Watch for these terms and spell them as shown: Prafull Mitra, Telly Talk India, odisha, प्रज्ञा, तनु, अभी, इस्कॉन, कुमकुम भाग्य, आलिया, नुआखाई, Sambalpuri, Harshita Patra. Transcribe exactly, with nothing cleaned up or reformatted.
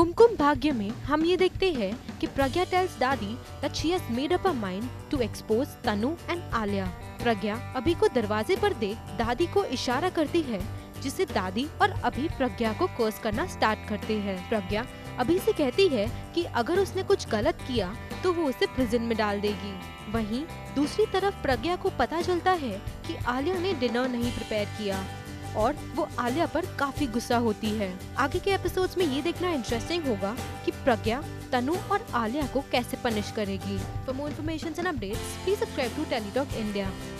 कुमकुम भाग्य में हम ये देखते हैं कि प्रज्ञा tells दादी that she has made up her mind to expose तनु and आलिया। प्रज्ञा अभी को दरवाजे पर देख दादी को इशारा करती है, जिससे दादी और अभी प्रज्ञा को कर्स करना स्टार्ट करते हैं। प्रज्ञा अभी से कहती है कि अगर उसने कुछ गलत किया तो वो उसे प्रिजन में डाल देगी। वहीं दूसरी तरफ प्रज्ञा को पता चलता है कि आलिया ने डिनर नहीं प्रिपेयर किया और वो आलिया पर काफी गुस्सा होती है। आगे के एपिसोड्स में ये देखना इंटरेस्टिंग होगा कि प्रज्ञा तनु और आलिया को कैसे पनिश करेगी। For more information and updates please subscribe to tele talk India.